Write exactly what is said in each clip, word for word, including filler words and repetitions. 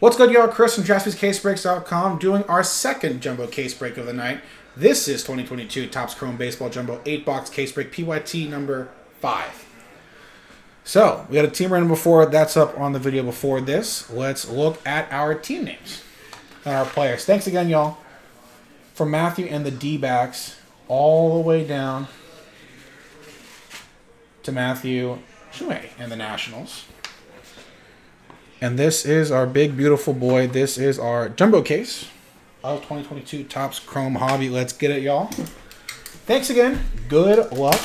What's good, y'all? Chris from Jaspers Case Breaks dot com doing our second jumbo case break of the night. This is twenty twenty-two Topps Chrome Baseball Jumbo eight box Case Break P Y T number five. So, we had a team random before. That's up on the video before this. Let's look at our team names and our players. Thanks again, y'all, for Matthew and the D-backs all the way down to Matthew Chouet and the Nationals. And this is our big, beautiful boy. This is our jumbo case of twenty twenty-two Topps Chrome Hobby. Let's get it, y'all. Thanks again. Good luck.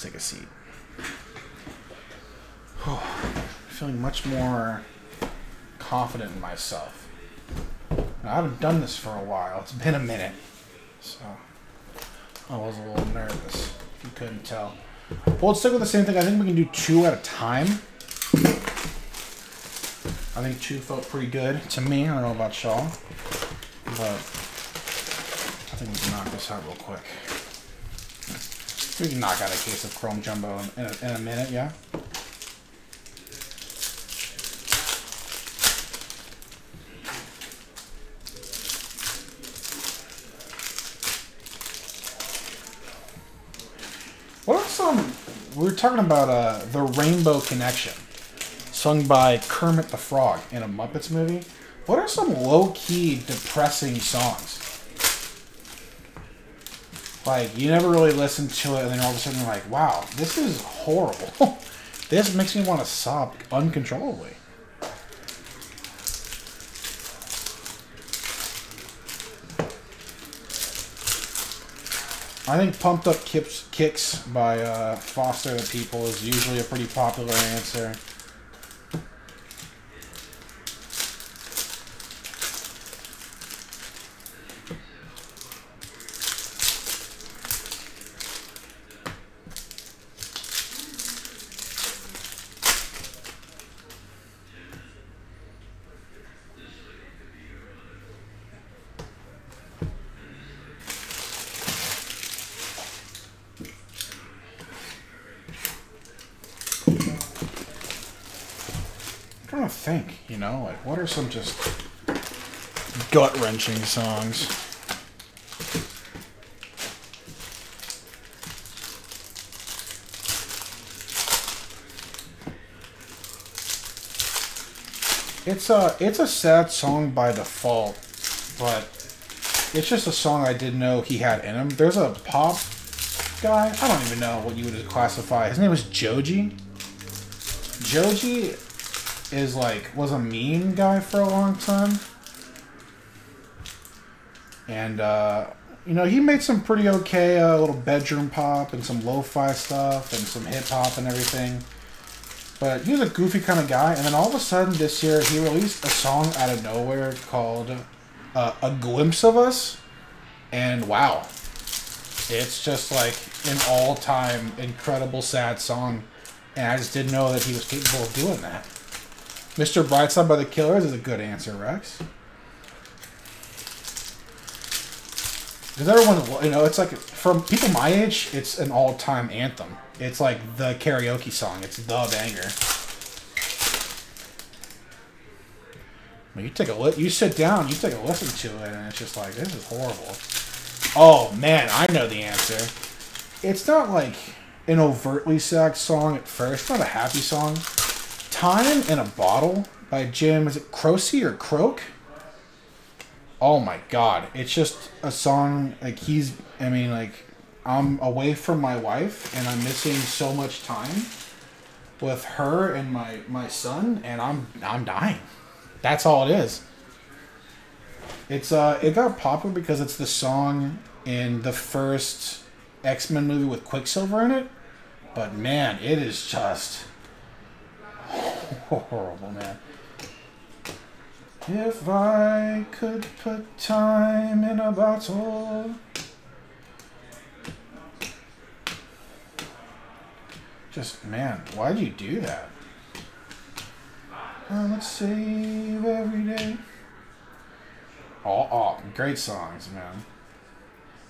Take a seat. Whew. I'm feeling much more confident in myself. I haven't done this for a while. It's been a minute. So I was a little nervous, if you couldn't tell. Well, let's stick with the same thing. I think we can do two at a time. I think two felt pretty good to me. I don't know about y'all, but I think we can knock this out real quick. We can knock out a case of Chrome Jumbo in a, in a minute, yeah? What are some... We were talking about uh, the Rainbow Connection, sung by Kermit the Frog in a Muppets movie. What are some low-key, depressing songs? Like, you never really listen to it, and then all of a sudden you're like, wow, this is horrible. This makes me want to sob uncontrollably. I think Pumped Up Kips, Kicks by uh, Foster the People is usually a pretty popular answer. I'm trying to think, you know, like, what are some just gut-wrenching songs? It's a, it's a sad song by default, but it's just a song I didn't know he had in him. There's a pop guy, I don't even know what you would classify. His name was Joji. Joji... is like, was a mean guy for a long time. And, uh, you know, he made some pretty okay uh, little bedroom pop and some lo-fi stuff and some hip-hop and everything. But he was a goofy kind of guy. And then all of a sudden this year, he released a song out of nowhere called uh, A Glimpse of Us. And wow, it's just like an all-time incredible sad song. And I just didn't know that he was capable of doing that. Mister Brightside by the Killers is a good answer, Rex. Because everyone, you know, it's like, from people my age, it's an all-time anthem. It's like the karaoke song. It's the banger. When you take a li- you sit down, you take a listen to it, and it's just like, this is horrible. Oh, man, I know the answer. It's not like an overtly sad song at first. It's not a happy song. Time in a Bottle by Jim, is it Croce or Croak? Oh my god. It's just a song, like he's, I mean like, I'm away from my wife and I'm missing so much time with her and my, my son and I'm I'm dying. That's all it is. It's uh it got popular because it's the song in the first X-Men movie with Quicksilver in it. But man, it is just horrible, man. If I could put time in a bottle. Just, man, why'd you do that? Uh, let's save every day. Oh, oh, great songs, man.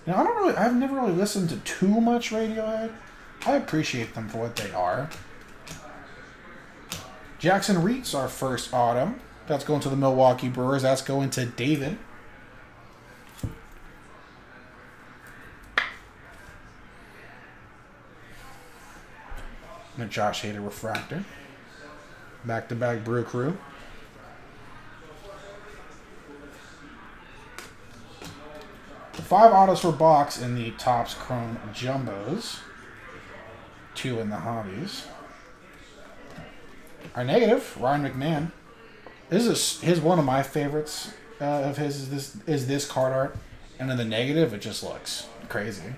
Now, I don't really, I've never really listened to too much Radiohead. I appreciate them for what they are. Jackson Reit's our first autumn. That's going to the Milwaukee Brewers. That's going to David. And Josh Hader refractor. Back-to-back Brew Crew. Five autos for box in the Topps Chrome Jumbos. Two in the hobbies. Our negative, Ryan McMahon. This is his one of my favorites uh, of his. Is this is this card art, and in the negative, it just looks crazy.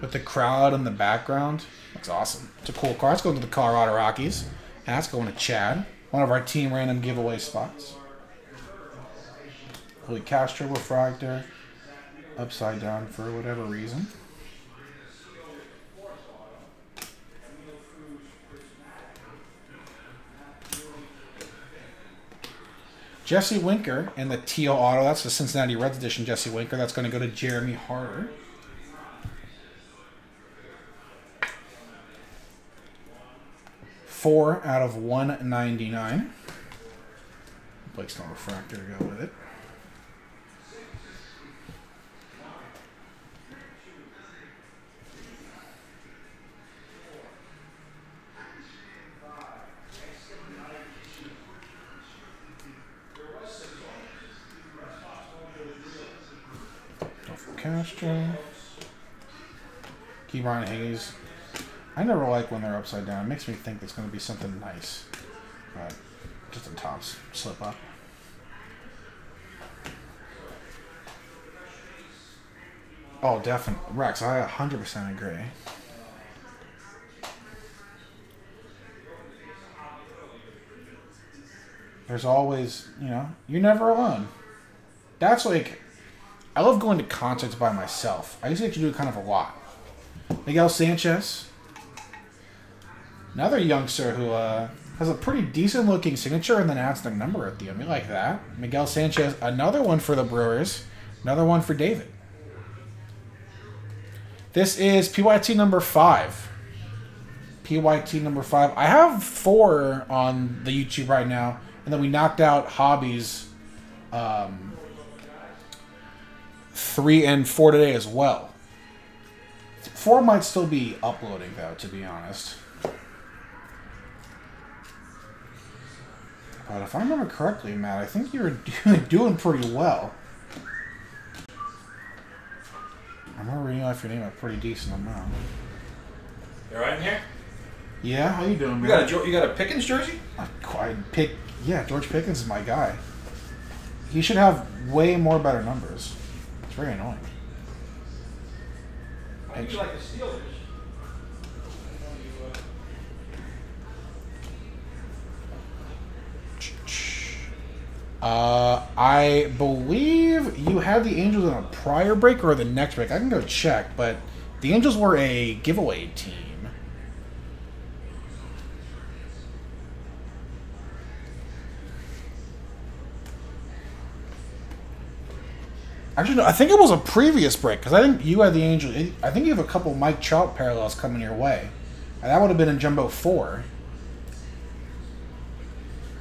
With the crowd in the background, that's awesome. It's a cool card. It's going to the Colorado Rockies, and that's going to Chad, one of our team random giveaway spots. Holy Castro refractor, upside down for whatever reason. Jesse Winker and the teal auto. That's the Cincinnati Reds edition Jesse Winker. That's going to go to Jeremy Harder. Four out of one ninety-nine. Blake's not refractor to go with it. Castro. Keyron Hayes. I never like when they're upside down. It makes me think it's going to be something nice. But just the tops slip up. Oh, definitely. Rex, I one hundred percent agree. There's always, you know, you're never alone. That's like... I love going to concerts by myself. I used to do it kind of a lot. Miguel Sanchez. Another youngster who uh, has a pretty decent-looking signature and then adds their number at the end. We like that. Miguel Sanchez, another one for the Brewers. Another one for David. This is P Y T number five. P Y T number five. I have four on the YouTube right now, and then we knocked out hobbies... Um, three and four today as well. Four might still be uploading though, to be honest. But if I remember correctly, Matt, I think you were doing pretty well. I remember reading off your name a pretty decent amount. You all right in here? Yeah, how you doing, man? You got a, you got a Pickens jersey? I pick, yeah, George Pickens is my guy. He should have way more better numbers. Very annoying. I do like the Steelers. Uh, I believe you had the Angels in a prior break or the next break. I can go check, but the Angels were a giveaway team. Actually, no, I think it was a previous break, because I think you had the Angels. I think you have a couple Mike Trout parallels coming your way. And that would have been in Jumbo four.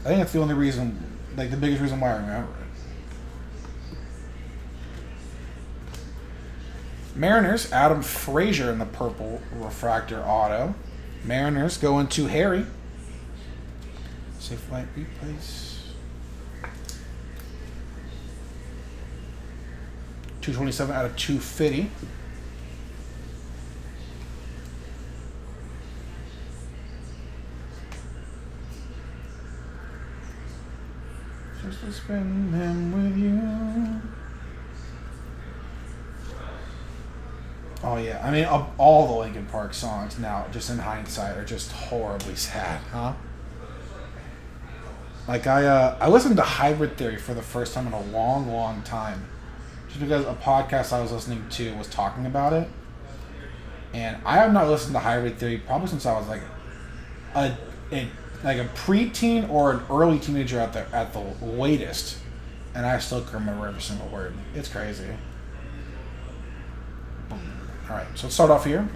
I think that's the only reason, like the biggest reason why I remember it. Mariners, Adam Frazier in the purple refractor auto. Mariners going to Harry. Safe flight replace. two twenty-seven out of two fifty. Just to spend them with you. Oh yeah, I mean, all the Linkin Park songs now, just in hindsight, are just horribly sad, huh? Like I, uh, I listened to Hybrid Theory for the first time in a long, long time. Just because a podcast I was listening to was talking about it, And I have not listened to Hybrid Theory probably since I was like a, a like a preteen or an early teenager at the at the latest, and I still can remember every single word. It's crazy. Boom. All right, so let's start off here.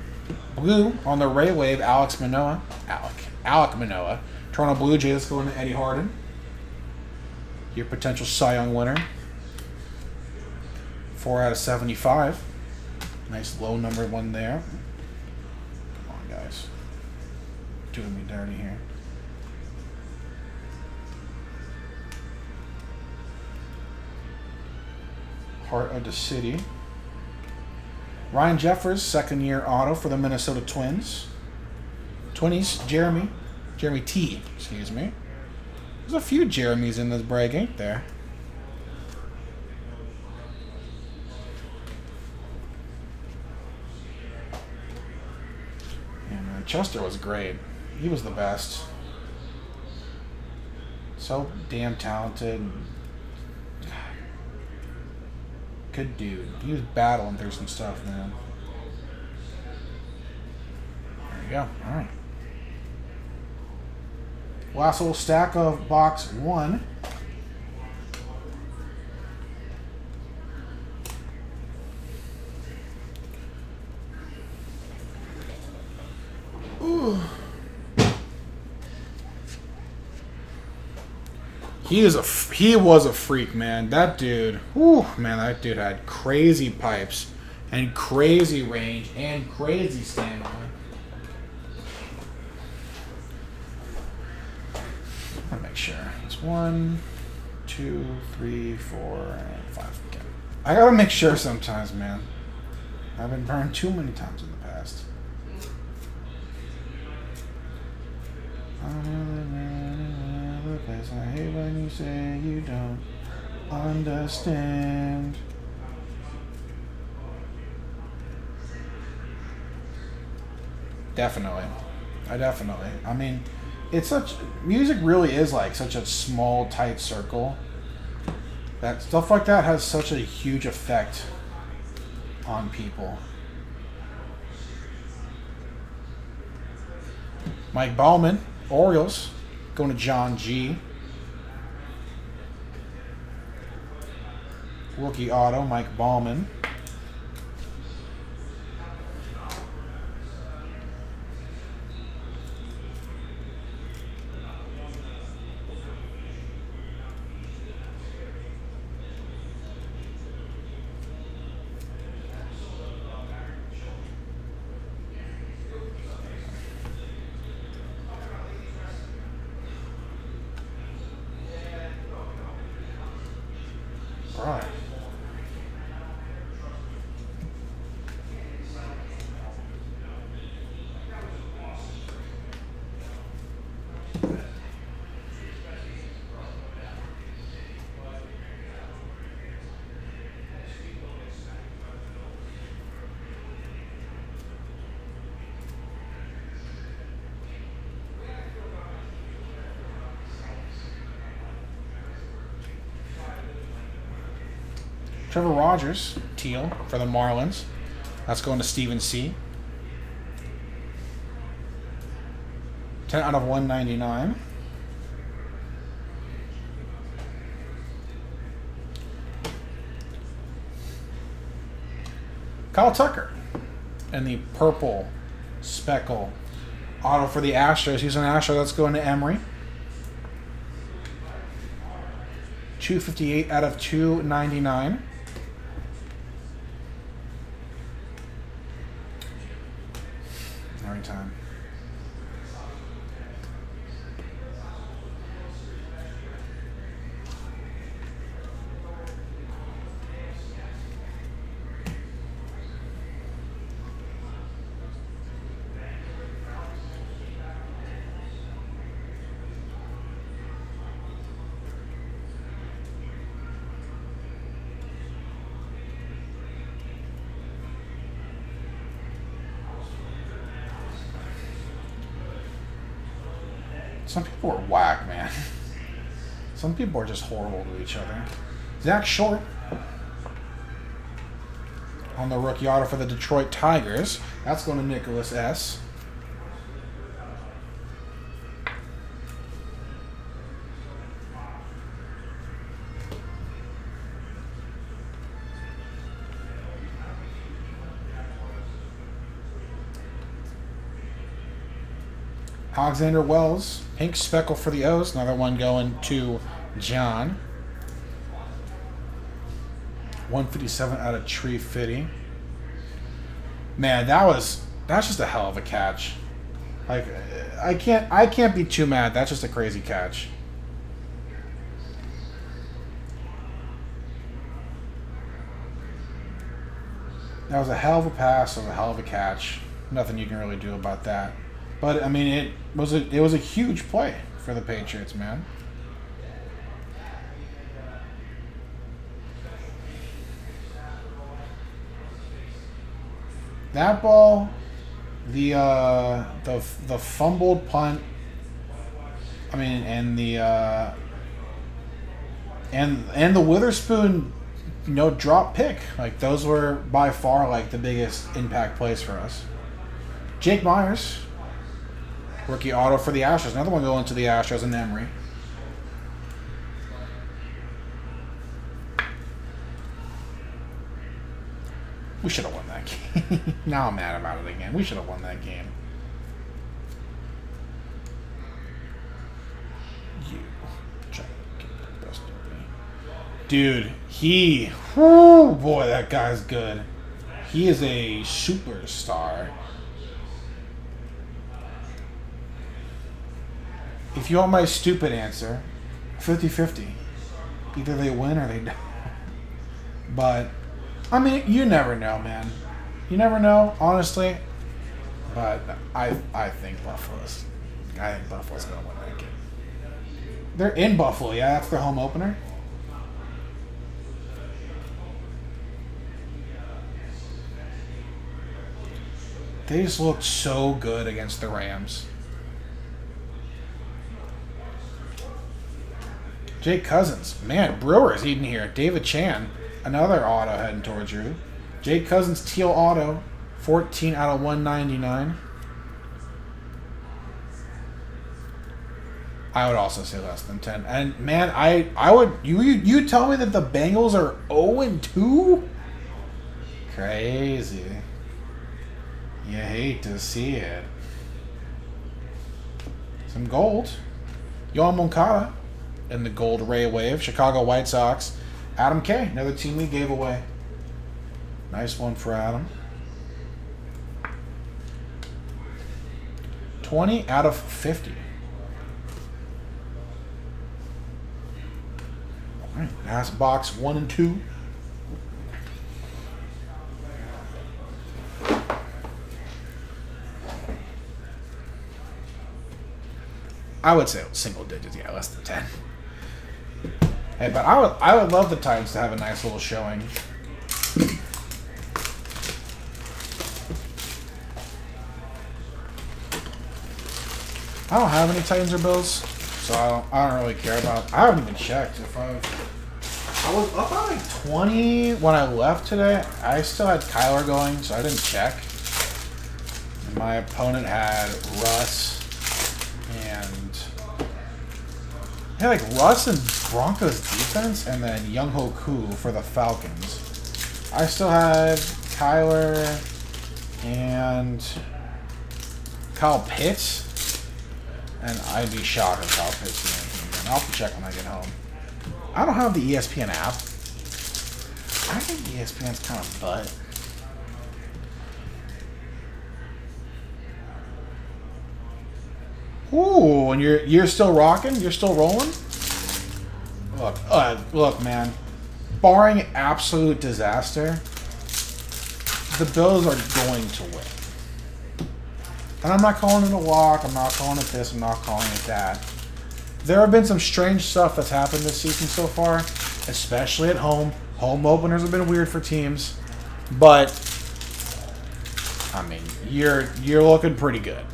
Blue on the Ray Wave, Alex Manoah. Alec. Alec Manoah. Toronto Blue Jays going to Eddie Harden. Your potential Cy Young winner. four out of seventy-five. Nice low number one there. Come on, guys. Doing me dirty here. Heart of the City. Ryan Jeffers, second year auto for the Minnesota Twins. Twinnies, Jeremy. Jeremy T., excuse me. There's a few Jeremys in this break, ain't there? And uh, Chester was great. He was the best. So damn talented. Good dude. He was battling through some stuff, man. There you go. All right. Last little stack of box one. Ooh. He is a he was a freak, man. That dude, ooh, man, that dude had crazy pipes and crazy range and crazy stamina. I'll make sure it's one, two, three, four, and five. Okay. I gotta make sure sometimes, man. I've been burned too many times in the past. I hate when you say you don't understand. Definitely. I definitely. I mean, it's such... Music really is like such a small, tight circle. That stuff like that has such a huge effect on people. Mike Baumann, Orioles, going to John G. Rookie auto, Mike Baumann. Right. Trevor Rogers, teal, for the Marlins. That's going to Steven C. ten out of one ninety-nine. Kyle Tucker and the purple speckle auto for the Astros. He's an Astro. That's going to Emory. two fifty-eight out of two ninety-nine. Time. Some people are whack, man. Some people are just horrible to each other. Zach Short. on the rookie auto for the Detroit Tigers. That's going to Nicholas S. Alexander Wells, pink speckle for the O's. Another one going to John. one fifty-seven out of Tree Fitty. Man, that was that's just a hell of a catch. Like, I can't I can't be too mad. That's just a crazy catch. That was a hell of a pass and a hell of a catch. Nothing you can really do about that. But I mean, it was a, it was a huge play for the Patriots, man. That ball, the uh, the the fumbled punt. I mean, and the uh, and and the Witherspoon, you know, drop pick. Like, those were by far like the biggest impact plays for us. Jake Myers. Rookie auto for the Astros. Another one going to the Astros in Emory. We should have won that game. Now I'm mad about it again. We should have won that game. You try to get the best of me. Dude, he... Whoo, boy, that guy's good. He is a superstar. If you want my stupid answer, fifty fifty. Either they win or they don't. But, I mean, you never know, man. You never know, honestly. But I I think Buffalo's. I think Buffalo's going to win that game. They're in Buffalo, yeah? That's their home opener? They just looked so good against the Rams. Jake Cousins. Man, Brewer is eating here. David Chan. Another auto heading towards you. Jake Cousins, teal auto. fourteen out of one ninety-nine. I would also say less than ten. And, man, I, I would... You, you you tell me that the Bengals are oh and two? Crazy. You hate to see it. Some gold. Yohan Moncada. In the gold ray wave. Chicago White Sox. Adam K. Another team we gave away. Nice one for Adam. twenty out of fifty. All right. That's box one and two. I would say single digits. Yeah, less than ten. Hey, but I would I would love the Titans to have a nice little showing. I don't have any Titans or Bills, so I don't, I don't really care about. I haven't even checked if I. I was up by like twenty when I left today. I still had Kyler going, so I didn't check. And my opponent had Russ and. Yeah, like Russ and Broncos defense, and then Young-Ho Koo for the Falcons. I still had Kyler and Kyle Pitts, and I'd be shocked if Kyle Pitts did anything. I'll have to check when I get home. I don't have the E S P N app. I think E S P N's kind of butt. Ooh, and you're you're still rocking? You're still rolling? Look, uh, look, man. Barring absolute disaster, the Bills are going to win. And I'm not calling it a walk. I'm not calling it this. I'm not calling it that. There have been some strange stuff that's happened this season so far, especially at home. Home openers have been weird for teams. But, I mean, you're you're looking pretty good.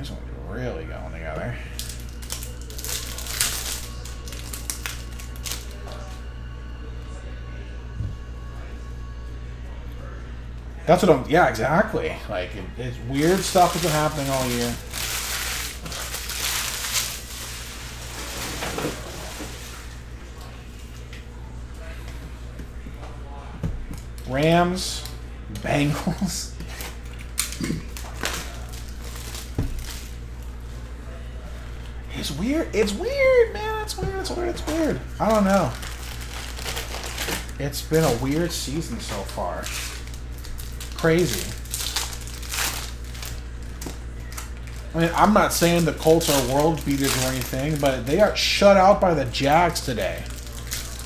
This one's really going together. That's what I'm... Yeah, exactly. Like, it, it's weird stuff has been happening all year. Rams, Bengals. It's weird. It's weird, man. It's weird. It's weird. It's weird. I don't know. It's been a weird season so far. Crazy. I mean, I'm not saying the Colts are world beaters or anything, but they got shut out by the Jags today.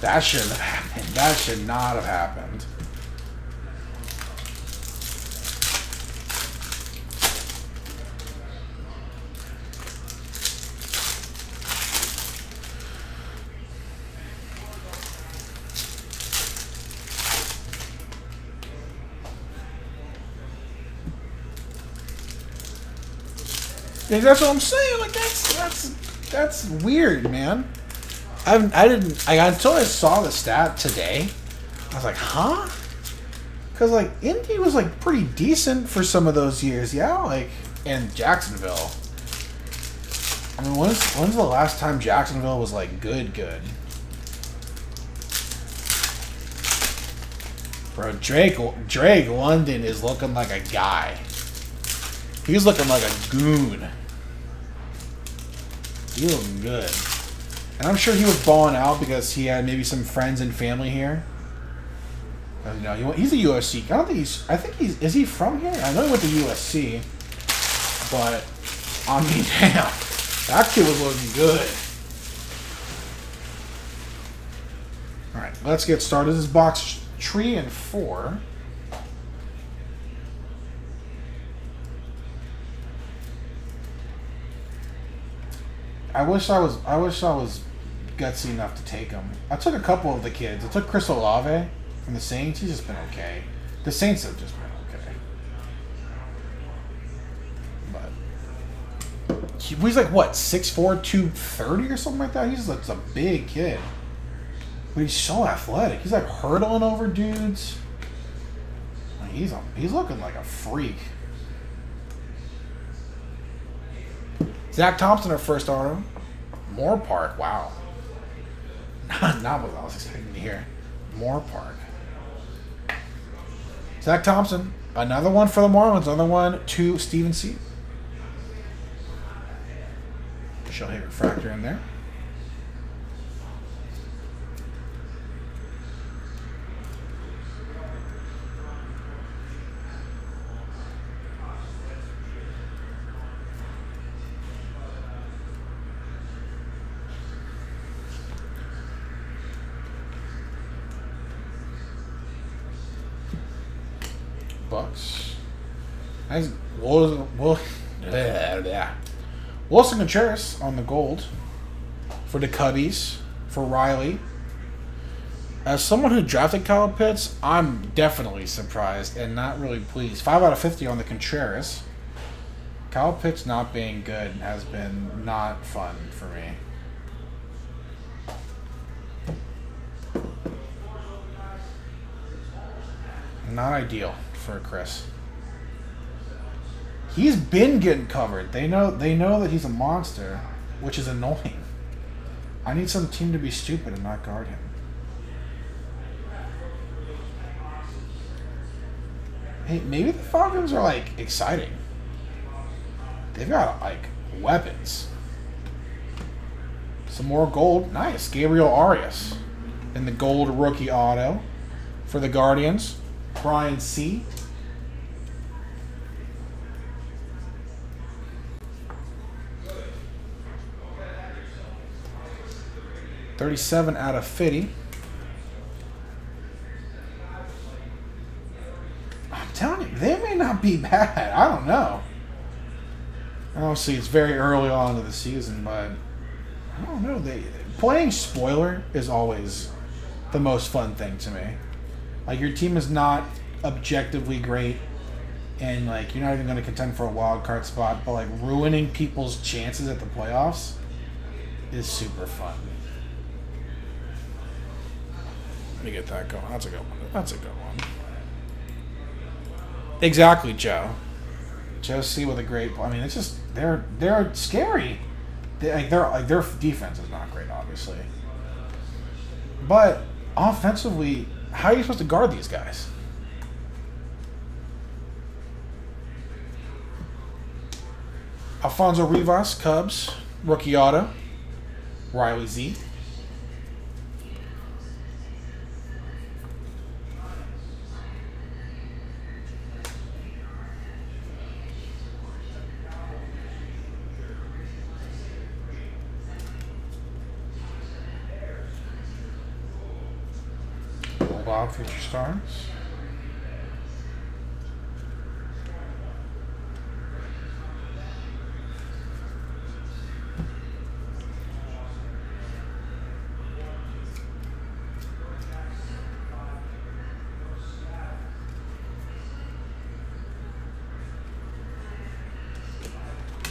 That shouldn't have happened. That should not have happened. That's what I'm saying. Like that's that's that's weird, man. I I didn't I, until I saw the stat today. I was like, huh? Because like Indy was like pretty decent for some of those years, yeah. Like and Jacksonville. I mean, when's when's the last time Jacksonville was like good, good? Bro, Drake Drake London is looking like a guy. He's looking like a goon. He looking good. And I'm sure he was balling out because he had maybe some friends and family here. You know, he went, he's a U S C. I don't think he's... I think he's... Is he from here? I know he went to U S C. But, I mean, damn. That kid was looking good. Alright, let's get started. This is box three and four. I wish I was. I wish I was gutsy enough to take him. I took a couple of the kids. I took Chris Olave from the Saints. He's just been okay. The Saints have just been okay. But he, he's like what six four, two thirty or something like that. He's like a big kid, but he's so athletic. He's like hurdling over dudes. He's a, he's looking like a freak. Zach Thompson, our first auto. Moore Park, wow. Not what I was expecting to hear. Moore Park. Zach Thompson, another one for the Marlins. Another one to Steven C. She'll hit refractor in there. Bucks. Nice. Wilson Contreras on the gold for the Cubbies, for Riley. As someone who drafted Kyle Pitts, I'm definitely surprised and not really pleased. five out of fifty on the Contreras. Kyle Pitts not being good has been not fun for me. Not ideal for Chris. He's been getting covered. They know they know that he's a monster, which is annoying. I need some team to be stupid and not guard him. Hey, maybe the Falcons are like exciting. They've got like weapons. Some more gold. Nice. Gabriel Arias in the gold rookie auto for the Guardians. Brian C. thirty-seven out of fifty. I'm telling you, they may not be bad. I don't know. Obviously, it's very early on in the season, but I don't know. They playing spoiler is always the most fun thing to me. Like, your team is not objectively great, and, like, you're not even going to contend for a wild card spot, but, like, ruining people's chances at the playoffs is super fun. Let me get that going. That's a good one. That's a good one. Exactly, Joe. Joe C. with a great. I mean, it's just they're they're scary. They, like they're like their defense is not great, obviously. But offensively, how are you supposed to guard these guys? Alfonso Rivas, Cubs, rookie auto. Riley Z. Wild Future Stars.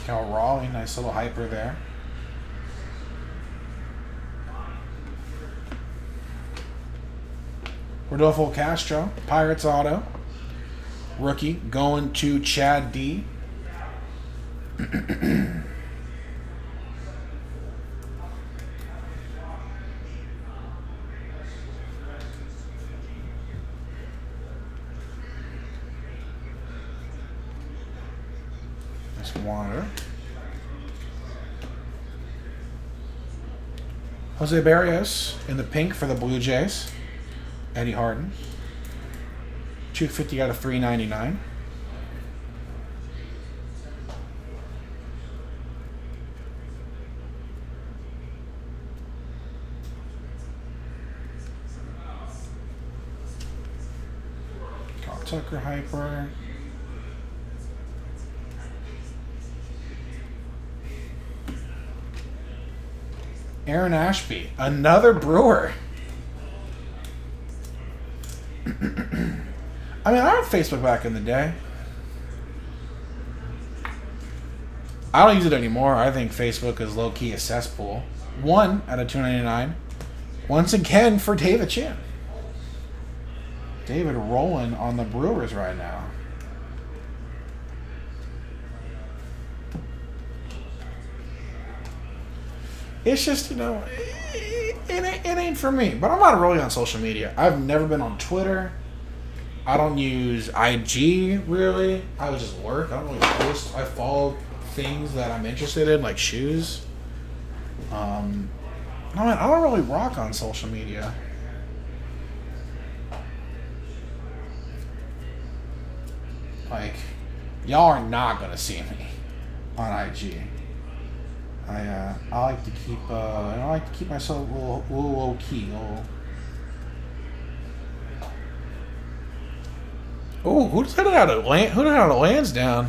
Cal Raleigh, nice little hyper there. Rodolfo Castro, Pirates auto, rookie, going to Chad D. Nice water. Jose Barrios in the pink for the Blue Jays. Eddie Harden, two fifty out of three ninety-nine. Kyle Tucker hyper. Aaron Ashby, another Brewer. I mean, I had Facebook back in the day. I don't use it anymore. I think Facebook is low-key a cesspool. One out of two ninety-nine. Once again for David Chan. David rolling on the Brewers right now. It's just, you know, it, it, ain't, it ain't for me. But I'm not really on social media. I've never been on Twitter. I don't use I G, really. I would just work. I don't really post. I follow things that I'm interested in, like shoes. Um, I mean, I don't really rock on social media. Like, y'all are not going to see me on I G. I uh, I like to keep uh, I like to keep myself a little, a little low key. A little... Oh, who did it out of land? Who did it out of Lansdowne?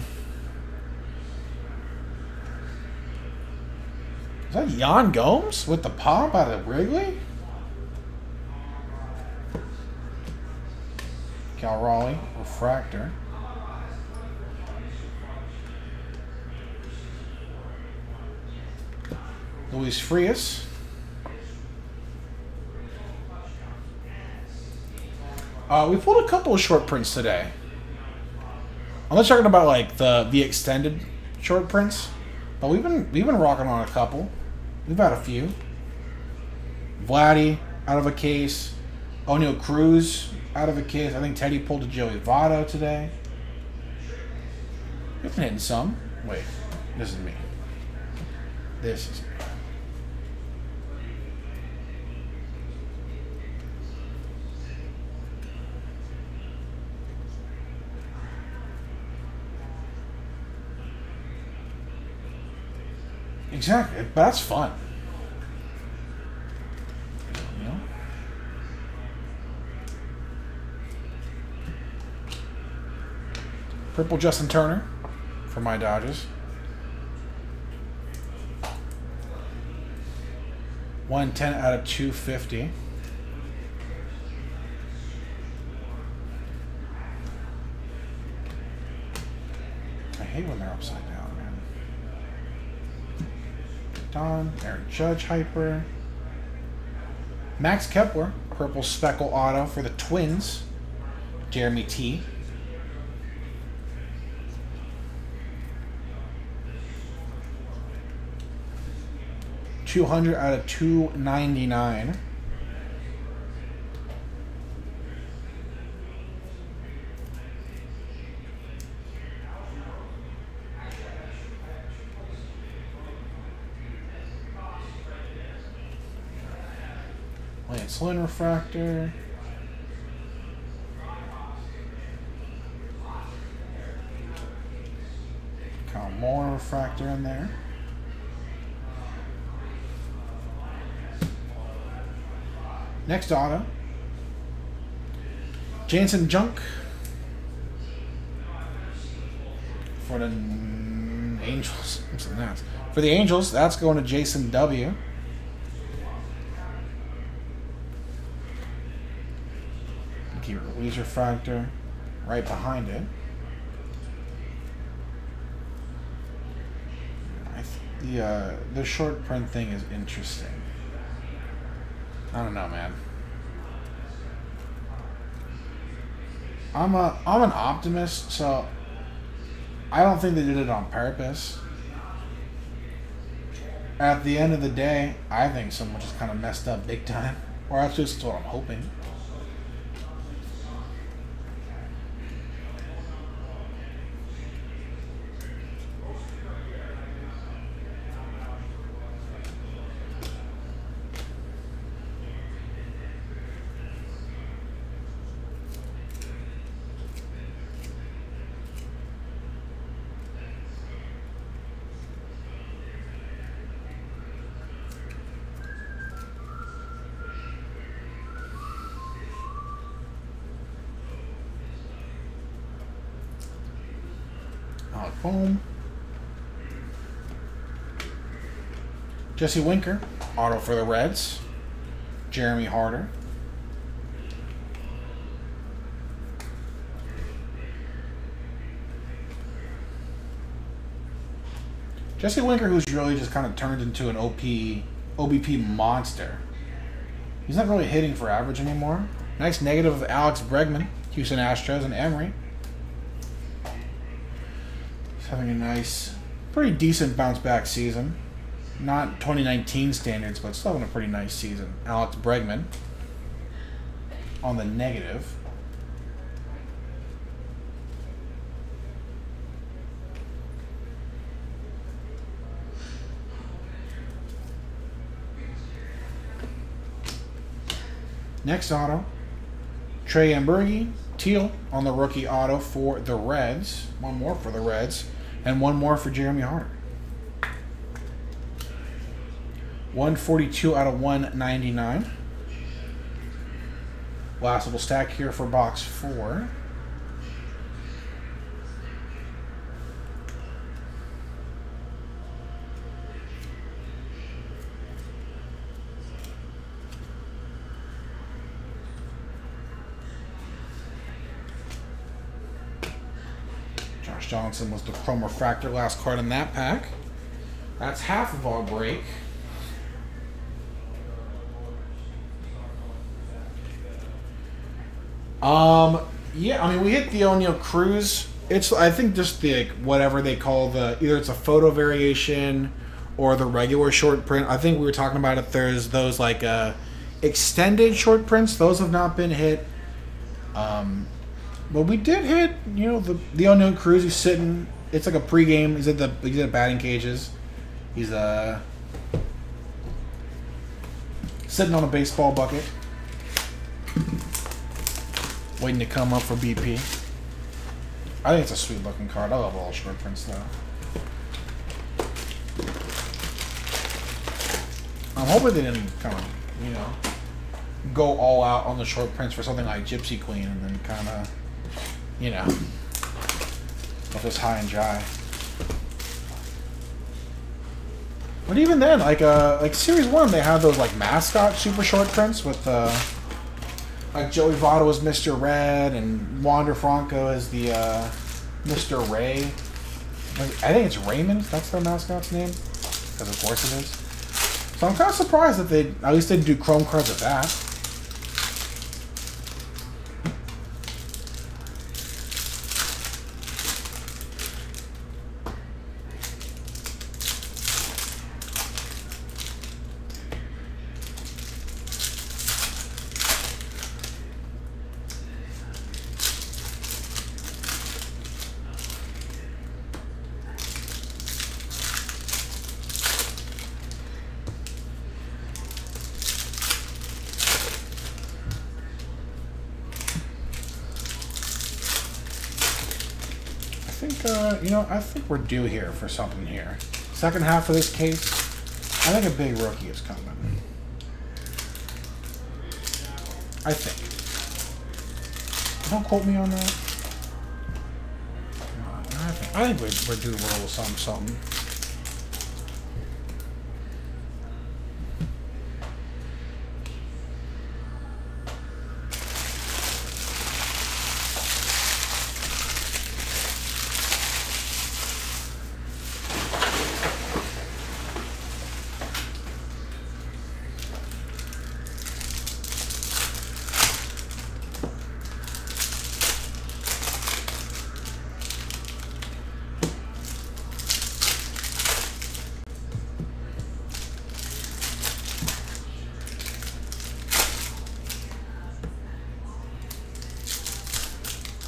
Is that Jan Gomes with the pop out of Wrigley? Cal Raleigh refractor. Luis Frias. Uh, we pulled a couple of short prints today. I'm not talking about like the the extended short prints, but we've been we've been rocking on a couple. We've had a few. Vladdy out of a case. O'Neal Cruz out of a case. I think Teddy pulled a Joey Votto today. We've been hitting some. Wait, this is me. This is me. Exactly, but that's fun. You know? Purple Justin Turner for my Dodgers. one ten out of two fifty. I hate when they're upside down. Don, Aaron Judge hyper. Max Kepler, purple speckle auto for the Twins. Jeremy T. two hundred out of two ninety-nine. Lance Lynn refractor. Kyle Moore refractor in there. Next auto, Jansen Junk for the Angels. For the Angels, that's going to Jason W. Keep your Leisure refractor right behind it. I th the uh, the short print thing is interesting. I don't know, man. I'm a I'm an optimist, so I don't think they did it on purpose. At the end of the day, I think someone just kind of messed up big time, or at least that's what I'm hoping. Home. Jesse Winker, auto for the Reds. Jeremy Harder. Jesse Winker, who's really just kind of turned into an O P, O B P monster. He's not really hitting for average anymore. Nice negative of Alex Bregman, Houston Astros, and Emory. Having a nice, pretty decent bounce back season. Not twenty nineteen standards, but still having a pretty nice season. Alex Bregman on the negative. Next auto, Trey Ambergy, Teal on the rookie auto for the Reds. One more for the Reds. And one more for Jeremy Harder. one forty-two out of one ninety-nine. Last little stack here for box four. Johnson was the Chrome Refractor, last card in that pack. That's half of our break. Um, yeah, I mean, we hit the O'Neill Cruz. It's, I think, just the, like, whatever they call the, either it's a photo variation or the regular short print. I think we were talking about if there's those, like, uh, extended short prints. Those have not been hit. Um... But we did hit, you know, the the unknown Cruz. He's sitting. It's like a pregame. He's at the he's at batting cages. He's uh sitting on a baseball bucket, waiting to come up for B P. I think it's a sweet looking card. I love all short prints though. I'm hoping they didn't kind of, you know, go all out on the short prints for something like Gypsy Queen and then kind of, you know, not just high and dry. But even then, like uh, like series one, they had those like mascot super short prints with uh, like Joey Votto as Mister Red and Wander Franco as the uh, Mister Ray. Like, I think it's Raymond. That's their mascot's name, because of course it is. So I'm kind of surprised that they at least didn't do Chrome cards with that. think, uh, you know, I think we're due here for something here. Second half of this case, I think a big rookie is coming. I think. Don't quote me on that. I think, I think we're, we're due for a little something, something.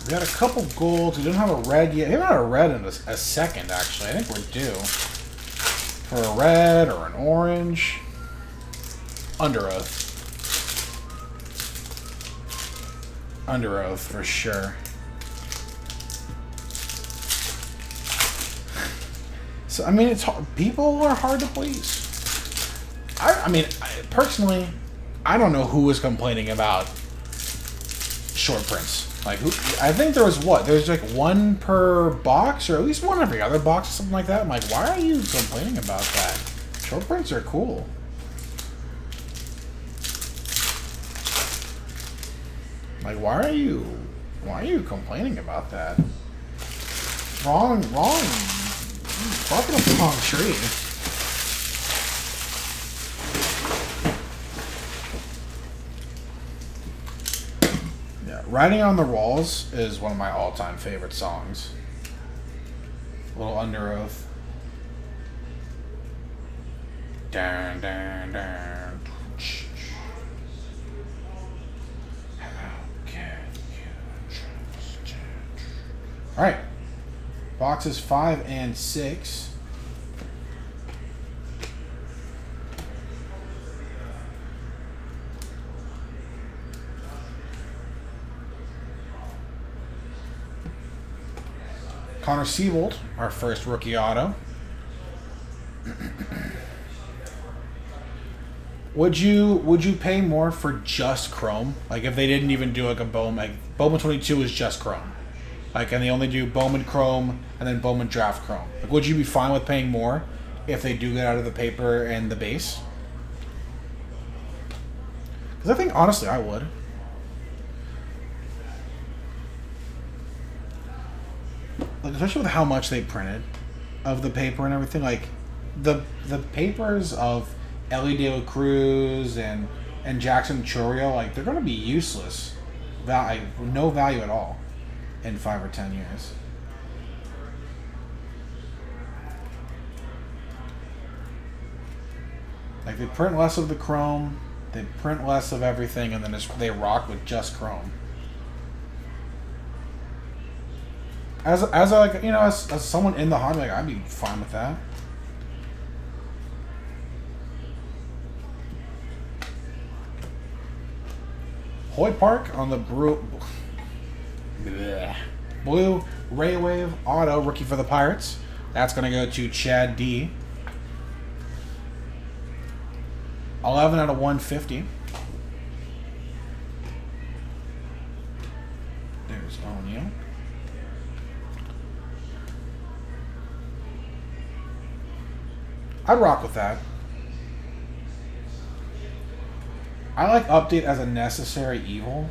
Got a couple golds. We don't have a red yet. We haven't had a red in a, a second, actually. I think we're due for a red or an orange. Under oath. Under oath for sure. So I mean, it's hard. People are hard to please. I, I mean, I, personally, I don't know who was complaining about short prints. Like, who, I think there was what? There's like one per box, or at least one every other box, or something like that. I'm like, why are you complaining about that? Short prints are cool. Like, why are you, why are you complaining about that? Wrong, wrong. Fucking up the wrong tree. Writing on the Walls is one of my all-time favorite songs. A little Under Oath. Dun, dun, dun. How can you trust? All right, boxes five and six. Connor Siebold, our first rookie auto. Would you would you pay more for just Chrome? Like if they didn't even do like a Bowman, like Bowman twenty-two is just Chrome. Like and they only do Bowman Chrome and then Bowman Draft Chrome. Like would you be fine with paying more if they do get out of the paper and the base? Because I think honestly I would. Like especially with how much they printed of the paper and everything, like the the papers of Ellie De La Cruz and and Jackson Chorio, like they're gonna be useless, value no value at all, in five or ten years. Like they print less of the chrome, they print less of everything, and then it's, they rock with just chrome. As as a, like you know as, as someone in the hobby, like I'd be fine with that. Hoy Park on the Brew, Blue Raywave Auto rookie for the Pirates. That's gonna go to Chad D. Eleven out of one fifty. There's O'Neal. I'd rock with that. I like update as a necessary evil.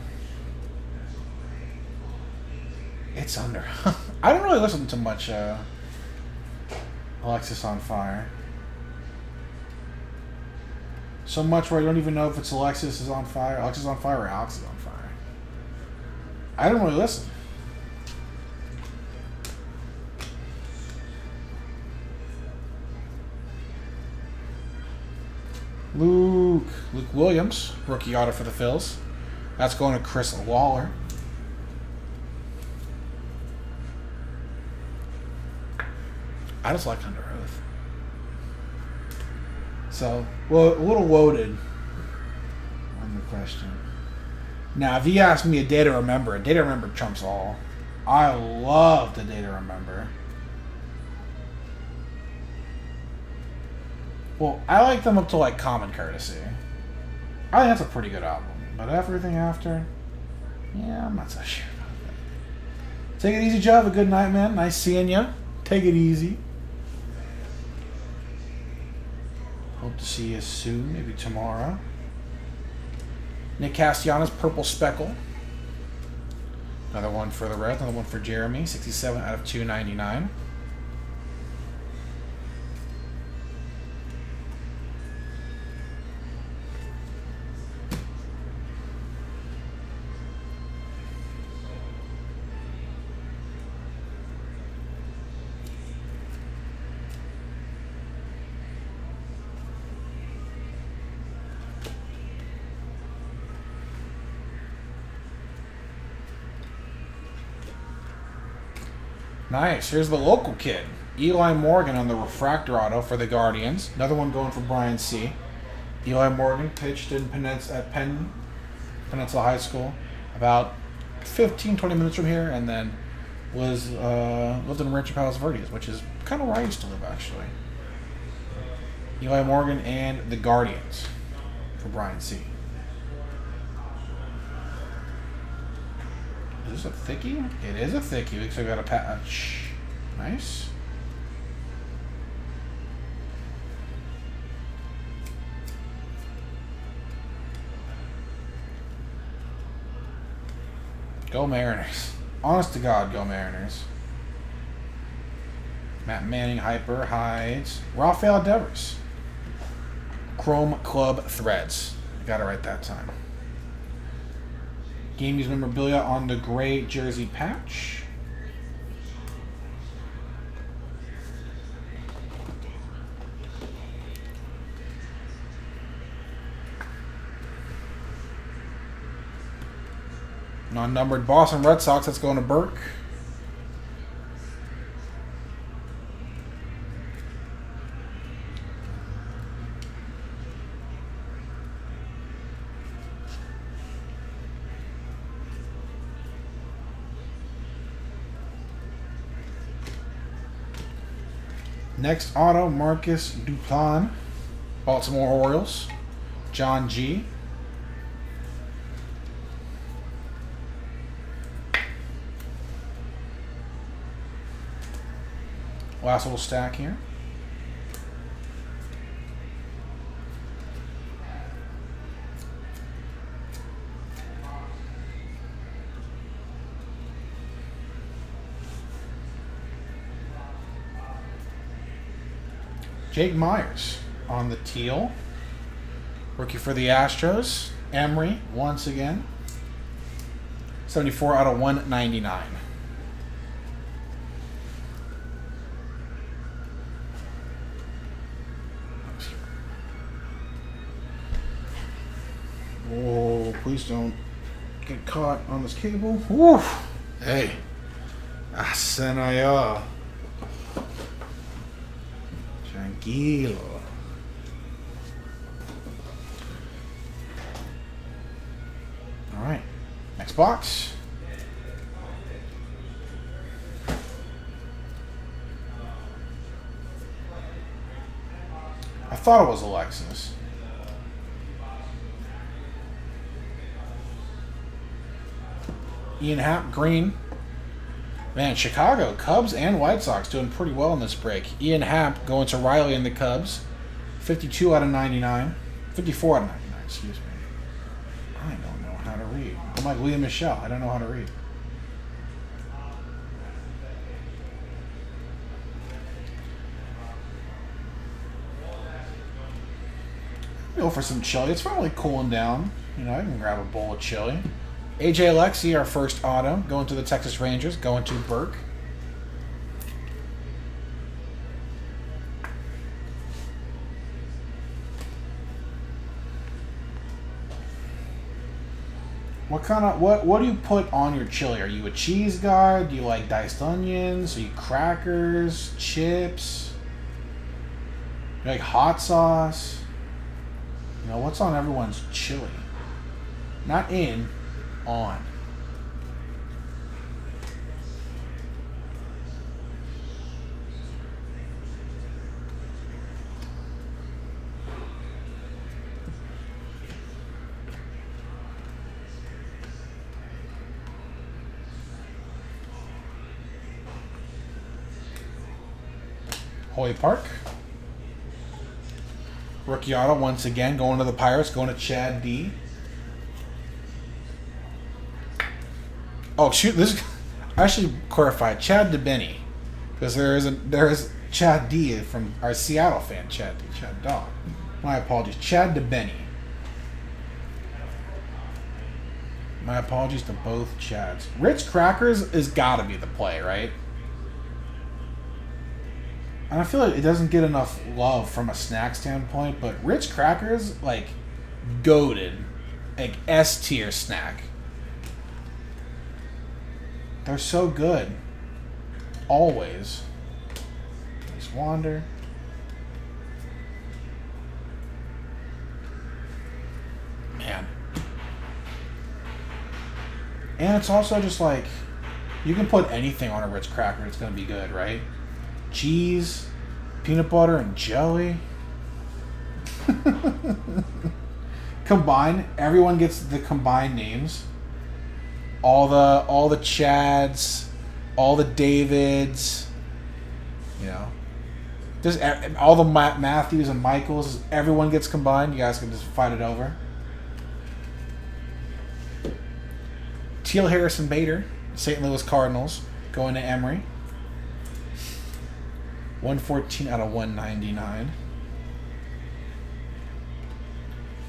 It's under. I don't really listen to much uh, Alexis on Fire. So much where I don't even know if it's Alexis is on fire, Alexis on Fire, or Alex is on Fire. I don't really listen. Luke Luke Williams, rookie auto for the Phils. That's going to Chris Waller. I just like Under Oath. So, well, a little loaded on the question. Now, if you ask me a day to remember, a day to remember trumps all. I love the Day to Remember. Well, I like them up to like Common Courtesy. I think that's a pretty good album. But everything after, yeah, I'm not so sure about that. Take it easy, Joe. Have a good night, man. Nice seeing you. Take it easy. Hope to see you soon, maybe tomorrow. Nick Castellanos, Purple Speckle. Another one for the Reds. Another one for Jeremy. sixty-seven out of two ninety-nine. Nice. Here's the local kid. Eli Morgan on the refractor auto for the Guardians. Another one going for Brian C. Eli Morgan pitched in Pennets at Penn, Peninsula High School about fifteen, twenty minutes from here, and then was uh, lived in Rancho Palos Verdes, which is kind of where I used to live, actually. Eli Morgan and the Guardians for Brian C. Is this a thickie? It is a thickie. Looks like I got a patch. Nice. Go Mariners. Honest to God, go Mariners. Matt Manning, Hyper, Hides. Rafael Devers. Chrome Club Threads. I got it right that time. Game used memorabilia on the gray jersey patch. Non-numbered Boston Red Sox. That's going to Burke. Next auto, Marcus Duplan, Baltimore Orioles, John G. Last little stack here. Jake Myers on the teal. Rookie for the Astros. Emory, once again. seventy-four out of one ninety-nine. Whoa, please don't get caught on this cable. Woo! Hey. Asenaya. Tranquilo. All right, next box. I thought it was Alexis. Ian Happ, green. Man, Chicago, Cubs and White Sox doing pretty well in this break. Ian Happ going to Riley and the Cubs. fifty-two out of ninety-nine. fifty-four out of ninety-nine, excuse me. I don't know how to read. I'm like William Michelle. I don't know how to read. Go for some chili. It's finally cooling down. You know, I can grab a bowl of chili. A J Lexi, our first auto, going to the Texas Rangers, going to Burke. What kind of what what do you put on your chili? Are you a cheese guy? Do you like diced onions? Are you crackers, chips? You like hot sauce? You know, what's on everyone's chili? Not in. On Hoy Park. Rookie auto once again going to the Pirates, going to Chad D. Oh shoot, this is, I should clarify Chad DeBenny, because there is a there is Chad D from our Seattle fan, Chad D, Chad Dog. My apologies, Chad DeBenny. My apologies to both Chads. Rich Crackers has got to be the play, right? And I feel like it doesn't get enough love from a snack standpoint, but Rich Crackers, like, goated, like S tier snack. They're so good, always. Just wander. Man. And it's also just like, you can put anything on a Ritz cracker, it's going to be good, right? Cheese, peanut butter, and jelly. Combine, everyone gets the combined names. All the all the Chads, all the Davids, you know, just all the Ma Matthews and Michaels. Everyone gets combined. You guys can just fight it over. Teal Harrison Bader, Saint Louis Cardinals, going to Emory. one fourteen out of one ninety-nine.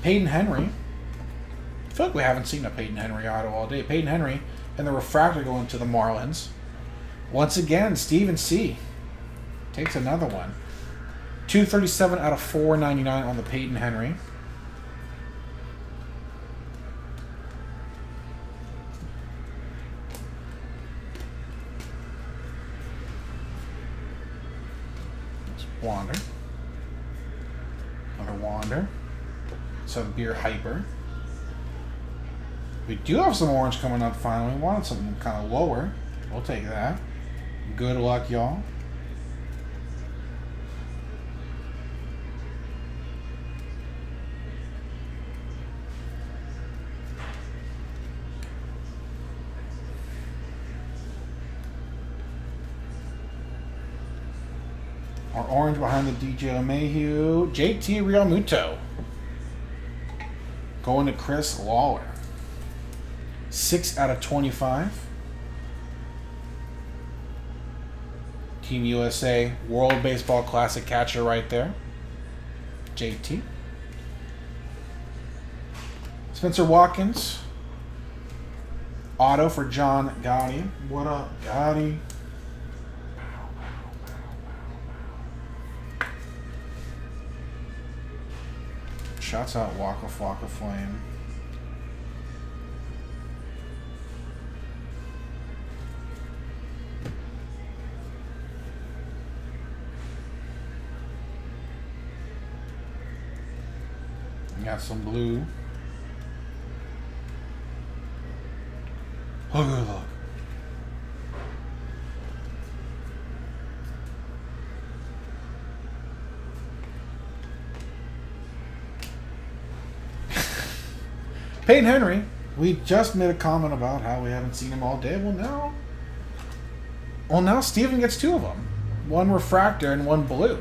Peyton Henry. I feel like we haven't seen a Peyton Henry auto all day. Peyton Henry and the refractor going to the Marlins. Once again, Steven C. takes another one. two thirty-seven out of four ninety-nine on the Peyton Henry. Let's wander. Another wander. Some beer hyper. We do have some orange coming up finally. We wanted something kind of lower. We'll take that. Good luck, y'all. Our orange behind the D J LeMahieu. J T Realmuto. Going to Chris Lawler. six out of twenty-five. Team U S A World Baseball Classic catcher right there. J T. Spencer Watkins. Auto for John Gotti. What up, Gotti? Shouts out Waka Flocka Flame. Got some blue. Oh, good luck. Peyton Henry, we just made a comment about how we haven't seen him all day. Well, now, well now Steven gets two of them. One refractor and one blue.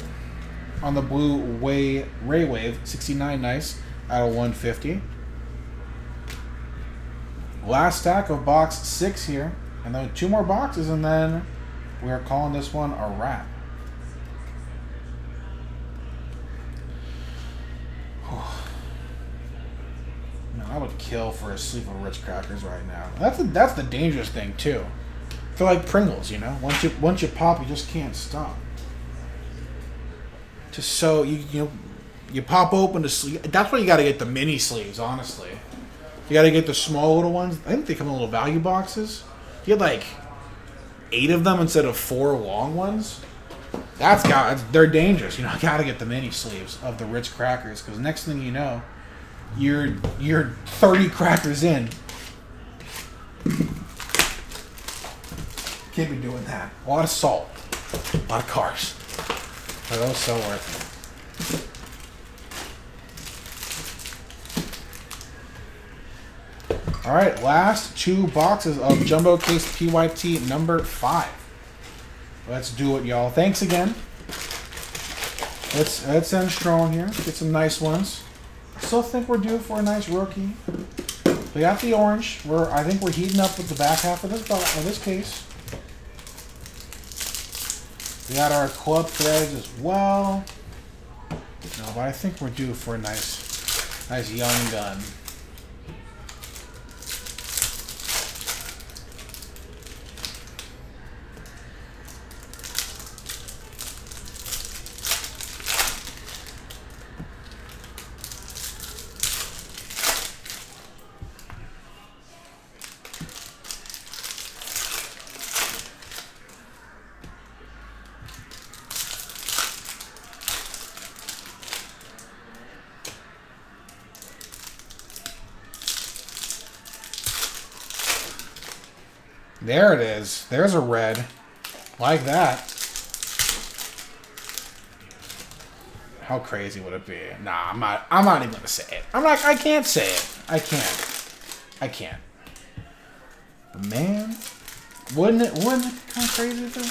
On the blue way, Ray Wave, sixty-nine, nice. Out of one fifty. Last stack of box six here. And then two more boxes, and then we are calling this one a wrap. Man, I would kill for a sleeve of Ritz Crackers right now. That's the, that's the dangerous thing, too. They're like Pringles, you know? Once you, once you pop, you just can't stop. Just so, you, you know... You pop open the sleeve. That's why you got to get the mini sleeves, honestly. You got to get the small little ones. I think they come in little value boxes. You get like eight of them instead of four long ones. That's got, they're dangerous. You know, I got to get the mini sleeves of the Ritz Crackers, because next thing you know, you're you're thirty crackers in. Can't be doing that. A lot of salt, a lot of carbs. But that was so worth it. All right, last two boxes of Jumbo Case P Y T number five. Let's do it, y'all. Thanks again Let's, let's end strong here. Get some nice ones. I still think we're due for a nice rookie. We got the orange. We're I think we're heating up with the back half of this box, of this case. We got our club threads as well. No, but I think we're due for a nice, nice young gun. There it is. There's a red. Like that. How crazy would it be? Nah, I'm not I'm not even gonna say it. I'm like I can't say it. I can't. I can't. But man, wouldn't it wouldn't it be kinda crazy though?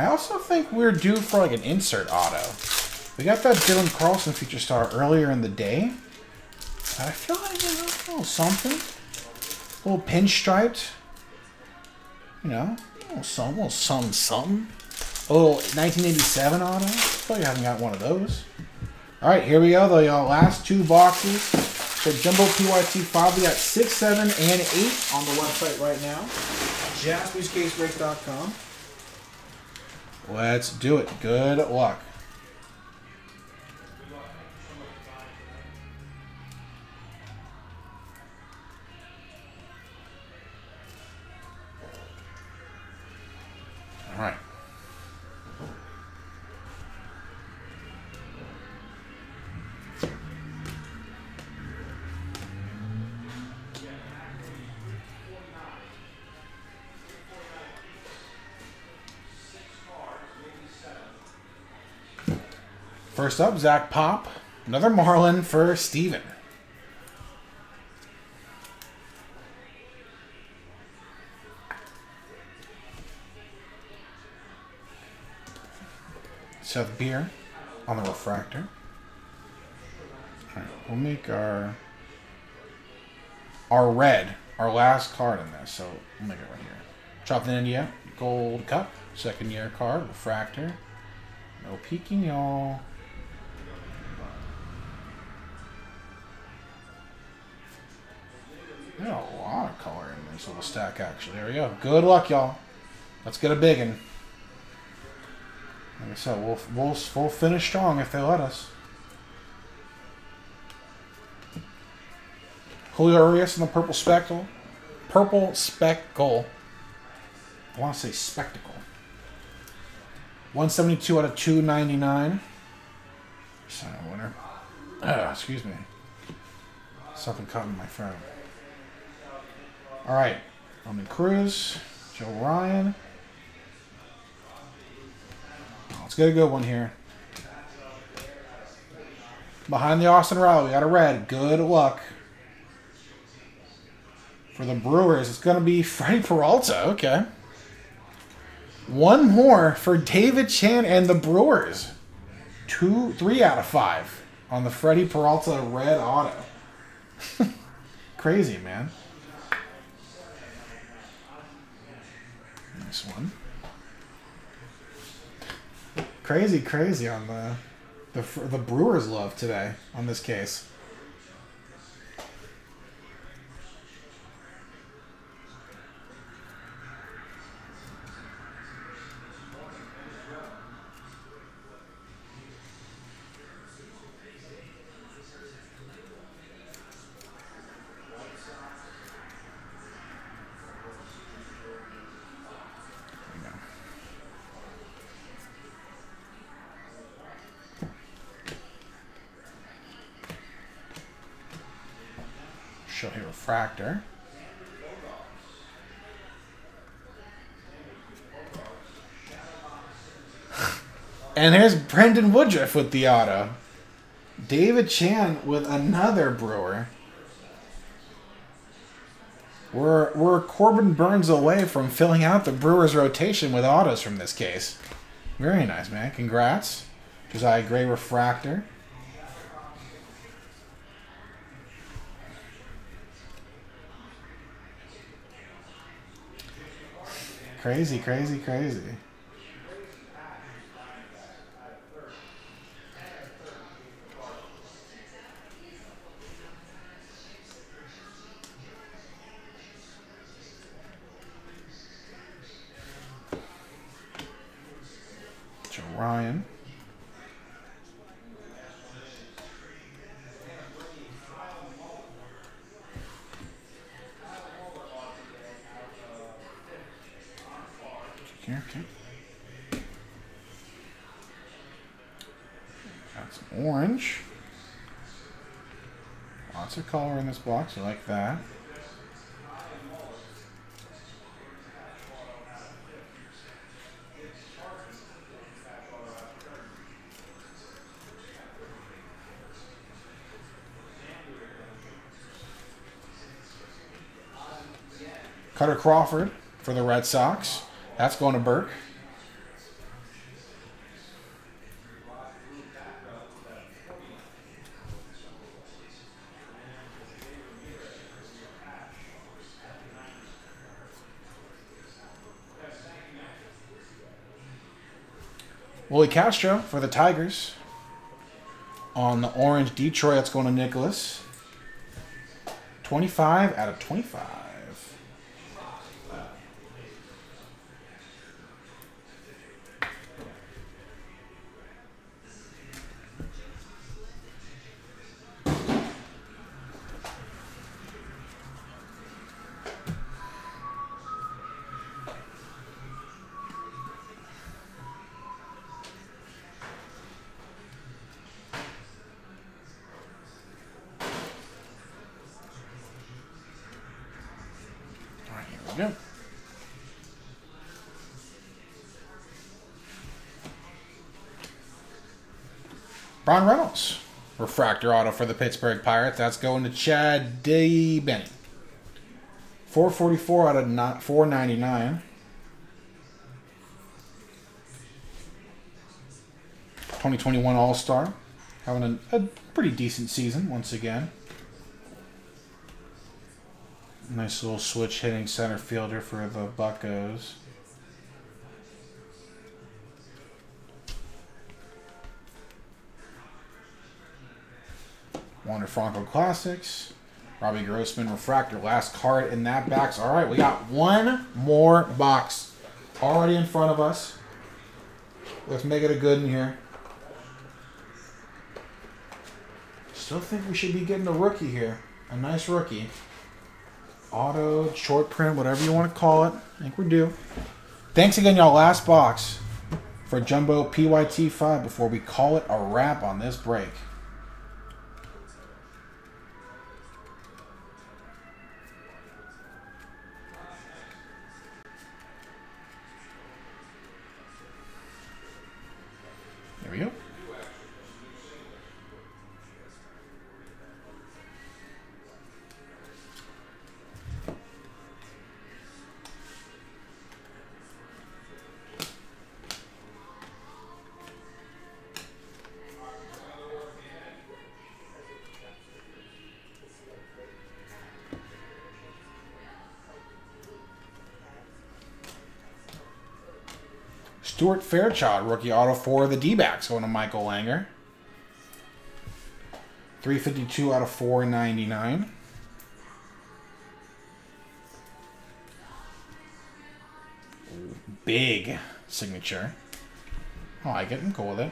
I also think we're due for like an insert auto. We got that Dylan Carlson feature star earlier in the day. I feel like there's a little something. A little pinstriped. You know, a little something, a little something, something. A little nineteen eighty-seven auto. I feel like I haven't got one of those. All right, here we go though, y'all. Last two boxes. So Jumbo P Y T five, we got six, seven, and eight on the website right now. Jaspers Case Breaks dot com. Let's do it. Good luck. All right. First up, Zach Pop. Another Marlin for Steven. Seth Beer on the refractor. All right, we'll make our our red, our last card in this. So we'll make it right here. Chopped in India, Gold Cup, second year card, refractor. No peeking, y'all. There's a lot of color in this little stack, actually. There we go. Good luck, y'all. Let's get a big one. Like I said, we'll, we'll, we'll finish strong if they let us. Julio Arias in the purple spectacle. Purple spectacle. I want to say spectacle. one seventy-two out of two ninety-nine. Silent winner. Uh, excuse me. Something caught in my phone. All right, Roman Cruz, Joe Ryan. Let's get a good one here. Behind the Austin Riley, we got a red. Good luck. For the Brewers, it's going to be Freddie Peralta. Okay. One more for David Chan and the Brewers. Two, three out of five on the Freddie Peralta red auto. Crazy, man. Nice one. Crazy, crazy on the the the Brewers love today on this case. Show here refractor. And here's Brendan Woodruff with the auto. David Chan with another Brewer. We're we're Corbin Burns away from filling out the Brewers rotation with autos from this case. Very nice, man. Congrats. Josiah Gray refractor. Crazy, crazy, crazy. Joe Ryan. Okay. Got some orange. Lots of color in this box. I like that. Cutter Crawford for the Red Sox. That's going to Burke. Willie Castro for the Tigers. On the orange Detroit, that's going to Nicholas. twenty-five out of twenty-five. Yeah. Brian Reynolds, refractor auto for the Pittsburgh Pirates. That's going to Chad D. Bennett. four forty-four out of four ninety-nine. twenty twenty-one All-Star. Having a, a pretty decent season once again. Nice little switch hitting center fielder for the Buccos. Wander Franco Classics. Robbie Grossman refractor. Last card in that box. All right, we got one more box already in front of us. Let's make it a good one here. Still think we should be getting a rookie here. A nice rookie. Auto, short print, whatever you want to call it. I think we're due. Thanks again, y'all. Last box for Jumbo P Y T five before we call it a wrap on this break. There we go. Stuart Fairchild, rookie auto for the D-backs, going to Michael Langer. three fifty-two out of four ninety-nine. Big signature. I like it. I'm cool with it.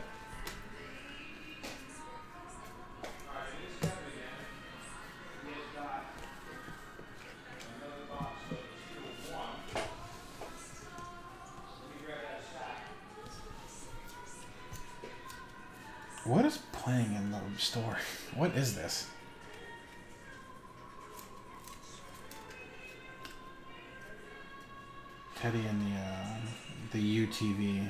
What is playing in the store? What is this? Teddy and the uh, the U T V.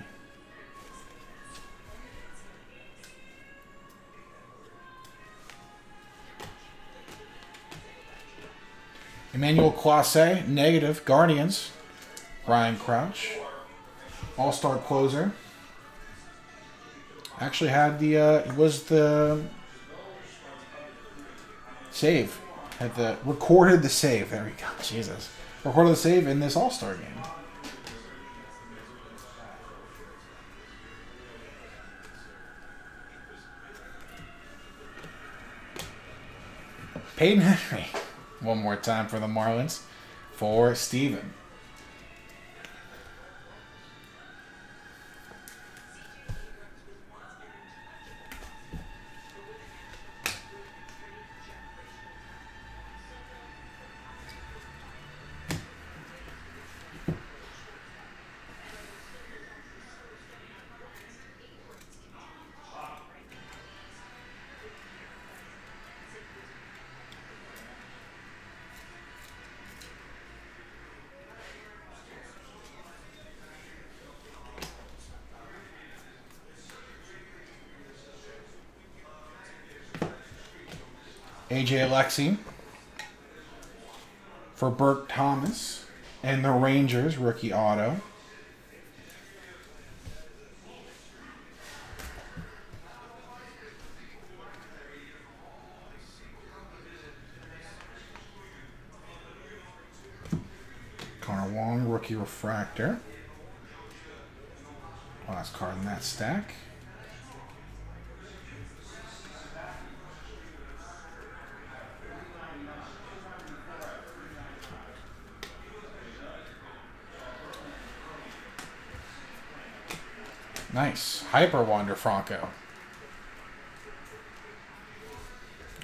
Emmanuel Clase, negative. Guardians. Ryan Crouch, All-Star closer. Actually had the, uh, was the save. Had the, recorded the save. There we go. Jesus. Recorded the save in this All-Star game. Peyton Henry. One more time for the Marlins. For Steven. A J Alexi for Burke Thomas and the Rangers rookie auto. Connor Wong rookie refractor. Last card in that stack. Nice. Hyper Wander Franco.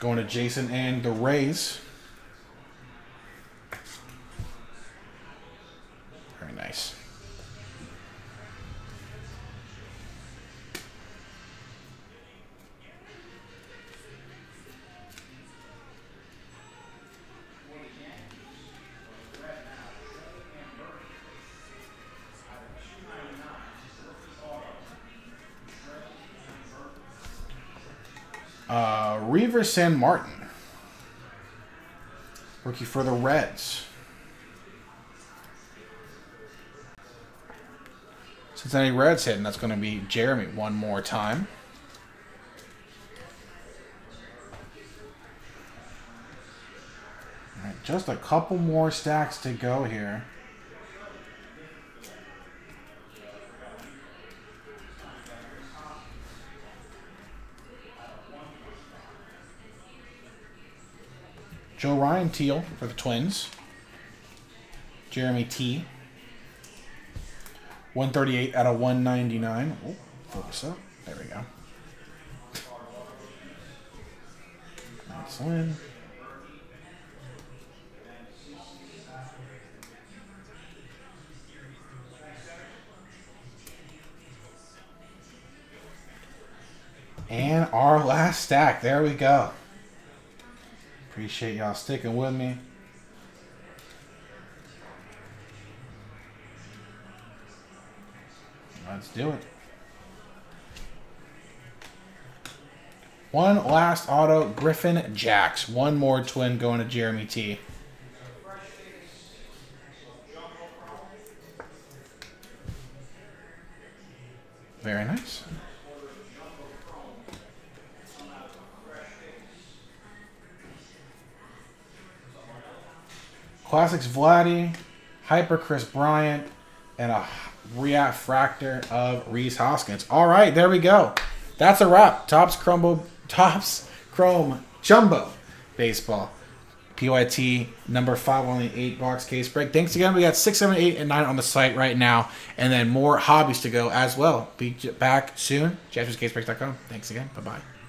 Going to Jason and the Rays. Very nice. Uh, Reaver San Martin, rookie for the Reds. Cincinnati Reds hit, and that's going to be Jeremy one more time. All right, just a couple more stacks to go here. Joe Ryan Teal for the Twins. Jeremy T. one thirty-eight out of one ninety-nine. Oh, focus up. There we go. Nice win. And our last stack. There we go. Appreciate y'all sticking with me. Let's do it. One last auto, Griffin Jacks. One more twin going to Jeremy T. Very nice. Classics Vladdy, Hyper Chris Bryant, and a refractor of Reese Hoskins. All right, there we go. That's a wrap. Topps Chrome, Topps Chrome Jumbo Baseball. P Y T number five on the eight box case break. Thanks again. We got six, seven, eight, and nine on the site right now, and then more hobbies to go as well. Be back soon. Jaspers Case Breaks dot com. Thanks again. Bye bye.